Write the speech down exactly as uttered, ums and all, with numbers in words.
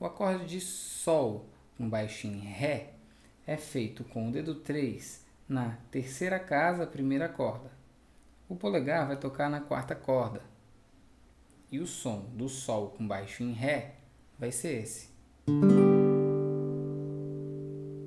O acorde de Sol com baixo em Ré é feito com o dedo três na terceira casa, primeira corda. O polegar vai tocar na quarta corda. E o som do Sol com baixo em Ré vai ser esse.